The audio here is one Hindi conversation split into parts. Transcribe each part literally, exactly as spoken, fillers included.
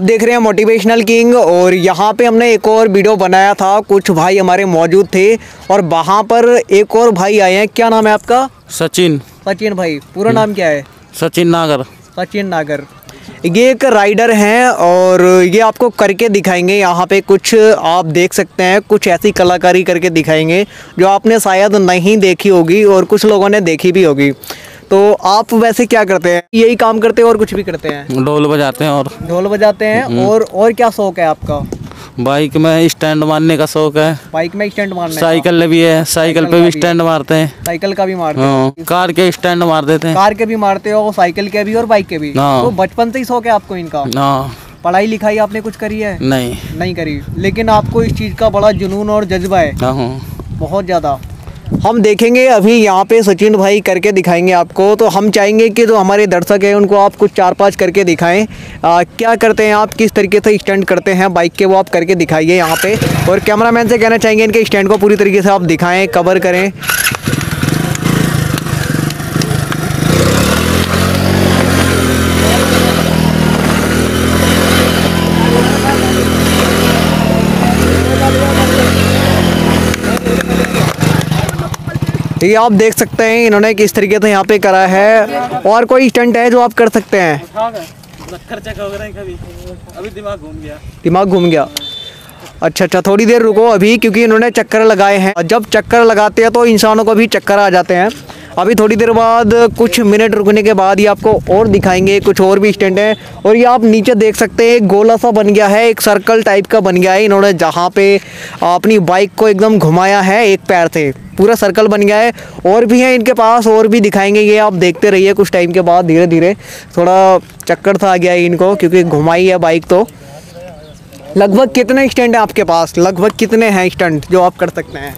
आप देख रहे हैं मोटिवेशनल किंग। और यहाँ पे हमने एक और वीडियो बनाया था, कुछ भाई हमारे मौजूद थे और वहाँ पर एक और भाई आए हैं। क्या नाम है आपका? सचिन। सचिन भाई, पूरा नाम क्या है? सचिन नागर। सचिन नागर, ये एक राइडर हैं और ये आपको करके दिखाएंगे। यहाँ पे कुछ आप देख सकते हैं, कुछ ऐसी कलाकारी करके दिखाएंगे जो आपने शायद नहीं देखी होगी और कुछ लोगों ने देखी भी होगी। तो आप वैसे क्या करते हैं? यही काम करते हैं और कुछ भी करते हैं? ढोल बजाते हैं। और ढोल बजाते हैं और और क्या शौक है आपका? बाइक में स्टैंड मारने का शौक है। बाइक में स्टैंड मारने? साइकिल भी है, साइकिल पे भी स्टैंड मारते हैं। साइकिल का भी मारते हैं? कार के स्टैंड मार देते हैं। कार के भी मारते हो, साइकिल के भी और बाइक के भी। तो बचपन से ही शौक है आपको इनका? पढ़ाई लिखाई आपने कुछ करी है? नहीं, नहीं करी, लेकिन आपको इस चीज का बड़ा जुनून और जज्बा है बहुत ज्यादा। हम देखेंगे अभी यहाँ पे सचिन भाई करके दिखाएंगे आपको। तो हम चाहेंगे कि जो हमारे दर्शक हैं उनको आप कुछ चार पांच करके दिखाएं। आ, क्या करते हैं आप, किस तरीके से स्टैंड करते हैं बाइक के, वो आप करके दिखाइए यहाँ पे। और कैमरामैन से कहना चाहेंगे इनके स्टैंड को पूरी तरीके से आप दिखाएं, कवर करें। ये आप देख सकते हैं इन्होंने किस तरीके से यहाँ पे करा है। और कोई स्टंट है जो आप कर सकते हैं? अभी दिमाग घूम गया। दिमाग घूम गया, अच्छा अच्छा, थोड़ी देर रुको अभी, क्योंकि इन्होंने चक्कर लगाए हैं। जब चक्कर लगाते हैं तो इंसानों को भी चक्कर आ जाते हैं। अभी थोड़ी देर बाद, कुछ मिनट रुकने के बाद ही आपको और दिखाएंगे, कुछ और भी स्टैंड है। और ये आप नीचे देख सकते हैं एक गोला सा बन गया है, एक सर्कल टाइप का बन गया है। इन्होंने जहाँ पे अपनी बाइक को एकदम घुमाया है एक पैर से, पूरा सर्कल बन गया है। और भी हैं इनके पास, और भी दिखाएंगे। ये आप देखते रहिए, कुछ टाइम के बाद धीरे धीरे थोड़ा चक्कर था आ गया है इनको, क्योंकि घुमाई है बाइक। तो लगभग कितने स्टैंड है आपके पास? लगभग कितने हैं स्टैंड जो आप कर सकते हैं?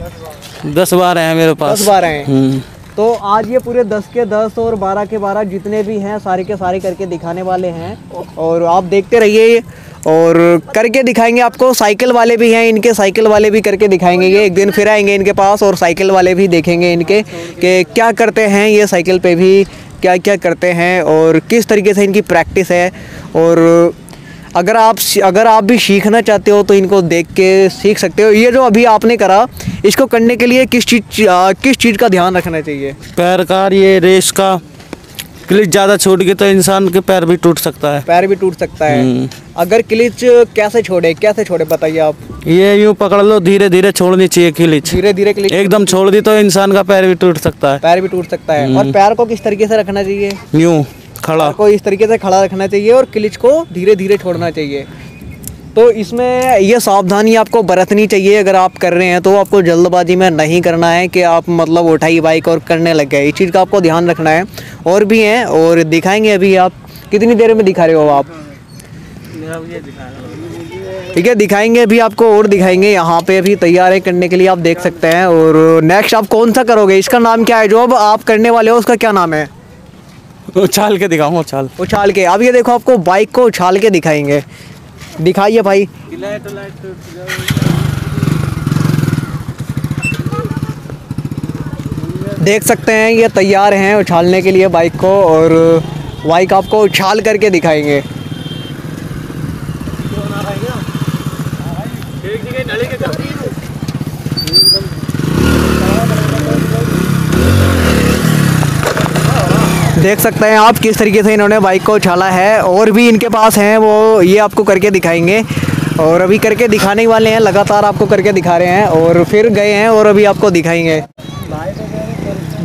दस बारह हैं मेरे पास। दस बारह हैं। तो आज ये पूरे दस के दस और बारह के बारह जितने भी हैं सारे के सारे करके दिखाने वाले हैं। और आप देखते रहिए और करके दिखाएंगे आपको। साइकिल वाले भी हैं इनके, साइकिल वाले भी करके दिखाएंगे। ये एक दिन फिर आएंगे इनके पास और साइकिल वाले भी देखेंगे इनके कि क्या करते हैं ये साइकिल पे भी, क्या क्या करते हैं और किस तरीके से इनकी प्रैक्टिस है। और अगर आप अगर आप भी सीखना चाहते हो तो इनको देख के सीख सकते हो। ये जो अभी आपने करा, इसको करने के लिए किस चीज़ किस चीज़ का ध्यान रखना चाहिए? पैर का, ये रेस का क्लिच ज़्यादा छोड़ गई तो इंसान के पैर भी टूट सकता है। पैर भी टूट सकता है। अगर क्लिच कैसे छोड़े, कैसे छोड़े बताइए आप? ये यूँ पकड़ लो, धीरे धीरे छोड़नी चाहिए क्लिच। धीरे धीरे क्लिच, एकदम छोड़ दी तो इंसान का पैर भी टूट सकता है। पैर भी टूट सकता है। और पैर को किस तरीके से रखना चाहिए? यूँ खड़ा को इस तरीके से खड़ा रखना चाहिए और क्लिच को धीरे धीरे छोड़ना चाहिए। तो इसमें यह सावधानी आपको बरतनी चाहिए। अगर आप कर रहे हैं तो आपको जल्दबाजी में नहीं करना है कि आप मतलब उठाई बाइक और करने लग गए। इस चीज़ का आपको ध्यान रखना है। और भी हैं और दिखाएंगे अभी। आप कितनी देर में दिखा रहे हो आप? ठीक है, दिखाएंगे अभी आपको और दिखाएंगे। यहाँ पे अभी तैयार है करने के लिए, आप देख सकते हैं। और नेक्स्ट आप कौन सा करोगे, इसका नाम क्या है जो अब आप करने वाले हो, उसका क्या नाम है? उछाल के दिखाऊंगा। उछाल, उछाल के। अब ये देखो, आपको बाइक को उछाल के दिखाएंगे। दिखाइए भाई। लाएट लाएट तो देख सकते हैं ये तैयार हैं उछालने के लिए बाइक को। और बाइक आपको उछाल करके दिखाएंगे। देख सकते हैं आप किस तरीके से इन्होंने बाइक को उछाला है। और भी इनके पास हैं, वो ये आपको करके दिखाएंगे। और अभी करके दिखाने वाले हैं, लगातार आपको करके दिखा रहे हैं और फिर गए हैं और अभी आपको दिखाएंगे।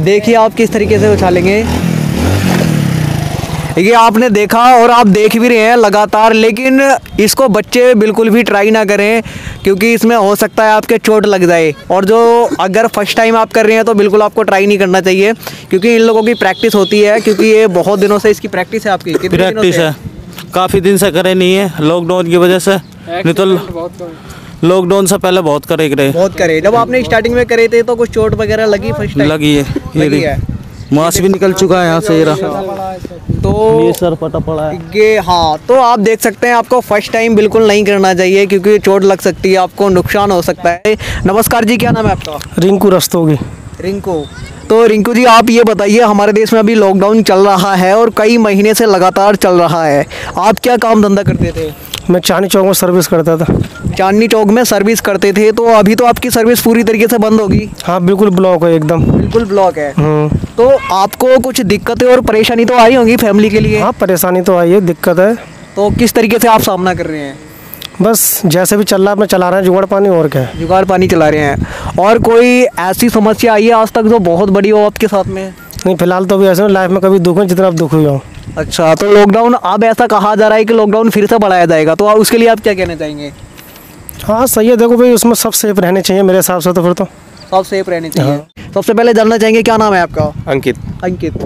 देखिए आप किस तरीके से उछालेंगे। ये आपने देखा और आप देख भी रहे हैं लगातार, लेकिन इसको बच्चे बिल्कुल भी ट्राई ना करें, क्योंकि इसमें हो सकता है आपके चोट लग जाए। और जो अगर फर्स्ट टाइम आप कर रहे हैं तो बिल्कुल आपको ट्राई नहीं करना चाहिए, क्योंकि इन लोगों की प्रैक्टिस होती है। क्योंकि ये बहुत दिनों से इसकी प्रैक्टिस है। आपकी कितने दिनों से है? काफ़ी दिन से करे नहीं है, लॉकडाउन की वजह से। नहीं तो लॉकडाउन से पहले बहुत करे रहे बहुत करे जब आपने स्टार्टिंग में करे थे तो कुछ चोट वगैरह लगी? फर्स्ट लगी है, मांस भी निकल चुका है यहाँ से। तो ये सर फटा पड़ा है ये। हाँ, तो आप देख सकते हैं आपको फर्स्ट टाइम बिल्कुल नहीं करना चाहिए, क्योंकि चोट लग सकती है, आपको नुकसान हो सकता है। नमस्कार जी, क्या नाम है आपका? रिंकू रस्तोगी। रिंकू, तो रिंकू जी आप ये बताइए, हमारे देश में अभी लॉकडाउन चल रहा है और कई महीने से लगातार चल रहा है। आप क्या काम धंधा करते थे? मैं चांदनी चौक में सर्विस करता था। चांदनी चौक में सर्विस करते थे, तो अभी तो आपकी सर्विस पूरी तरीके से बंद होगी। हाँ बिल्कुल ब्लॉक है, एकदम बिल्कुल ब्लॉक है। तो आपको कुछ दिक्कतें और परेशानी तो आई होंगी फैमिली के लिए? हाँ परेशानी तो आई है, दिक्कत है। तो किस तरीके से आप सामना कर रहे हैं? बस जैसे भी चल रहा है अपना चला रहे हैं, जुगाड़ पानी और क्या है, जुगाड़ पानी चला रहे हैं। और कोई ऐसी समस्या आई है आज तक जो बहुत बड़ी हो आपके साथ में? नहीं फिलहाल तो अभी ऐसे लाइफ में कभी दुख में जितना आप दुख हुई हो। अच्छा, तो लॉकडाउन अब ऐसा कहा जा रहा है कि लॉकडाउन फिर से बढ़ाया जाएगा, तो उसके लिए आप क्या कहना चाहेंगे? हाँ सही है, देखो भाई उसमें सब सेफ रहने चाहिए मेरे हिसाब से, तो फिर तो सब सेफ रहने चाहिए। सबसे पहले जानना चाहेंगे क्या नाम है आपका? अंकित। अंकित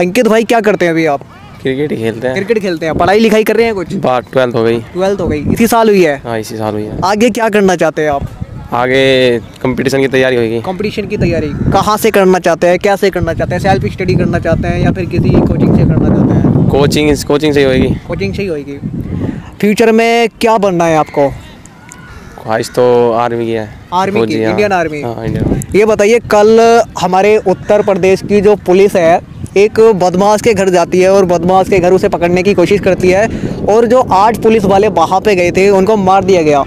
अंकित भाई क्या करते हैं अभी आप? क्रिकेट खेलते हैं। क्रिकेट खेलते हैं। पढ़ाई लिखाई कर रहे हैं कुछ? बात ट्वेल्थ हो गई। ट्वेल्थ हो गई इसी साल हुई है? हाँ इसी साल हुई है। आगे क्या करना चाहते हैं आप? आगे कंपटीशन की तैयारी होगी। कंपटीशन की तैयारी कहाँ से करना चाहते हैं, कैसे करना चाहते हैं? सेल्फ स्टडी करना चाहते हैं या फिर किसी कोचिंग से करना चाहते हैं? कोचिंग कोचिंग से ही होगी। कोचिंग से ही होगी। फ्यूचर में क्या बनना है आपको? ख्वाहिश तो आर्मी की है। आर्मी की, इंडियन आर्मी। ये बताइए, कल हमारे उत्तर प्रदेश की जो पुलिस है एक बदमाश के घर जाती है और बदमाश के घर उसे पकड़ने की कोशिश करती है, और जो आठ पुलिस वाले वहाँ पे गए थे उनको मार दिया गया,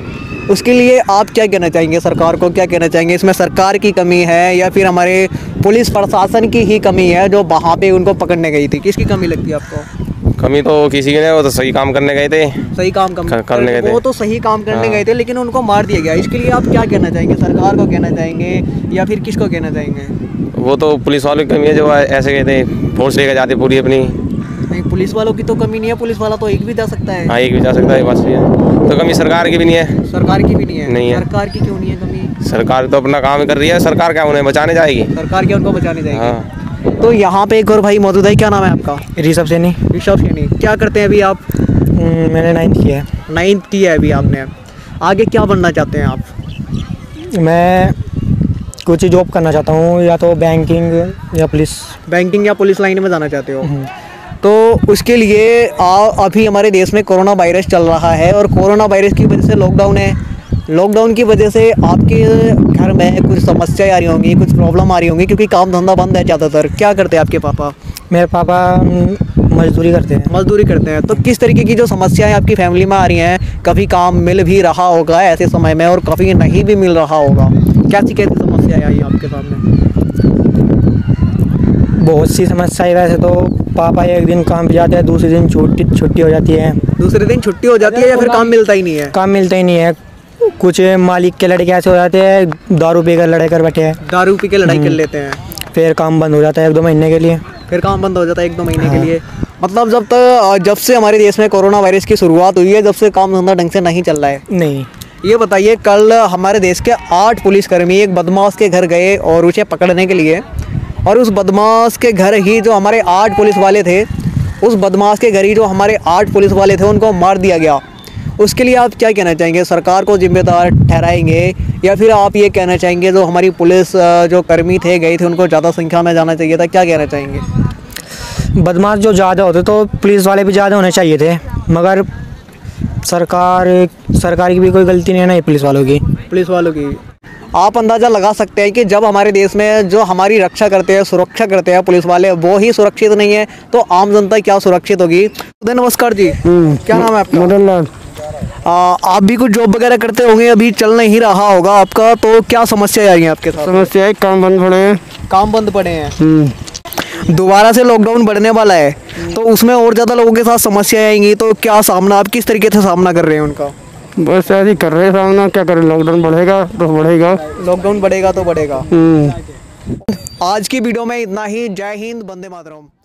उसके लिए आप क्या कहना चाहेंगे? सरकार को क्या कहना चाहेंगे? इसमें सरकार की कमी है या फिर हमारे पुलिस प्रशासन की ही कमी है जो वहाँ पे उनको पकड़ने गई थी? किसकी कमी लगती है आपको? कमी तो किसी की नहीं, वो तो सही काम करने गए थे। सही काम करने गए थे, वो तो सही काम करने गए थे, लेकिन उनको मार दिया गया। इसके लिए आप क्या कहना चाहेंगे? सरकार को कहना चाहेंगे या फिर किसको कहना चाहेंगे? वो तो पुलिस वालों की कमी है जो ऐसे कहते हैं, फोर्स लेकर जाते पूरी अपनी। नहीं पुलिस वालों की तो कमी नहीं है, पुलिस वाला तो एक भी जा सकता है। हाँ एक भी जा सकता है, बस भी है। तो कमी सरकार की भी नहीं है। सरकार की भी नहीं है। नहीं है। सरकार की क्यों नहीं है कमी? सरकार तो अपना काम कर रही है, सरकार क्या उन्हें बचाने जाएगी? सरकार क्या उनको बचाने जाएगी। हाँ। तो यहाँ पे एक और भाई मौजूद है, क्या नाम है आपका? ऋषभ सैनी। ऋषभ सैनी क्या करते हैं अभी आप? मैंने नाइन्थ किया है। नाइन्थ किया है अभी आपने, आगे क्या बनना चाहते हैं आप? मैं कुछ ही जॉब करना चाहता हूँ, या तो बैंकिंग या पुलिस। बैंकिंग या पुलिस लाइन में जाना चाहते हो, तो उसके लिए आ, अभी हमारे देश में कोरोना वायरस चल रहा है और कोरोना वायरस की वजह से लॉकडाउन है। लॉकडाउन की वजह से आपके घर में कुछ समस्याएं आ रही होंगी, कुछ प्रॉब्लम आ रही होंगी, क्योंकि काम धंधा बंद है ज़्यादातर। क्या करते हैं आपके पापा? मेरे पापा मजदूरी करते हैं। मजदूरी करते हैं। तो किस तरीके की जो समस्याएं आपकी फैमिली में आ रही हैं, कभी काम मिल भी रहा होगा ऐसे समय में और कभी नहीं भी मिल रहा होगा, कैसी कैसी समस्याएं आई आपके सामने? बहुत सी समस्याएं। वैसे तो पापा एक दिन काम पे जाते हैं, दूसरे दिन छुट्टी छुट्टी हो जाती है। दूसरे दिन छुट्टी हो जाती है या फिर काम मिलता ही नहीं है? काम मिलता ही नहीं है। कुछ मालिक के लड़के ऐसे हो जाते हैं, दारू पी कर लड़ाई कर बैठे हैं। दारू पी के लड़ाई कर लेते हैं, फिर काम बंद हो जाता है एक दो महीने के लिए। फिर काम बंद हो जाता है एक दो महीने के लिए। मतलब जब तक जब से हमारे देश में कोरोना वायरस की शुरुआत हुई है, जब से काम धंधा ढंग से नहीं चल रहा है। नहीं। ये बताइए, कल हमारे देश के आठ पुलिसकर्मी एक बदमाश के घर गए और उसे पकड़ने के लिए, और उस बदमाश के घर ही जो हमारे आठ पुलिस वाले थे, उस बदमाश के घर ही जो हमारे आठ पुलिस वाले थे उनको मार दिया गया। उसके लिए आप क्या कहना चाहेंगे? सरकार को जिम्मेदार ठहराएंगे या फिर आप ये कहना चाहेंगे जो हमारी पुलिस जो कर्मी थे गए थे उनको ज़्यादा संख्या में जाना चाहिए था? क्या कहना चाहेंगे? बदमाश जो ज़्यादा होते तो पुलिस वाले भी ज़्यादा होने चाहिए थे, मगर सरकार सरकार की भी कोई गलती नहीं है, नहीं पुलिस वालों की। पुलिस वालों की आप अंदाज़ा लगा सकते हैं कि जब हमारे देश में जो हमारी रक्षा करते हैं, सुरक्षा करते हैं पुलिस वाले, वो ही सुरक्षित नहीं है तो आम जनता क्या सुरक्षित होगी। नमस्कार जी, क्या नाम है आपका? मदन लाल। आप भी कुछ जॉब वगैरह करते होंगे, अभी चल नहीं रहा होगा आपका, तो क्या समस्या आ रही है आपके साथ? समस्या है काम बंद पड़े हैं। काम बंद पड़े हैं। दोबारा से लॉकडाउन बढ़ने वाला है, तो उसमें और ज़्यादा लोगों के साथ समस्याएं आएंगी, तो क्या सामना आप किस तरीके से सामना कर रहे हैं उनका? बस ऐसे ही कर रहे हैं सामना, क्या करें, लॉकडाउन बढ़ेगा तो बढ़ेगा। लॉकडाउन बढ़ेगा तो बढ़ेगा। आज की वीडियो में इतना ही। जय हिंद, वंदे मातरम।